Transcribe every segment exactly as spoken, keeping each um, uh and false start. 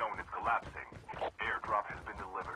zone is collapsing. Airdrop has been delivered.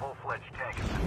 Full-fledged tank.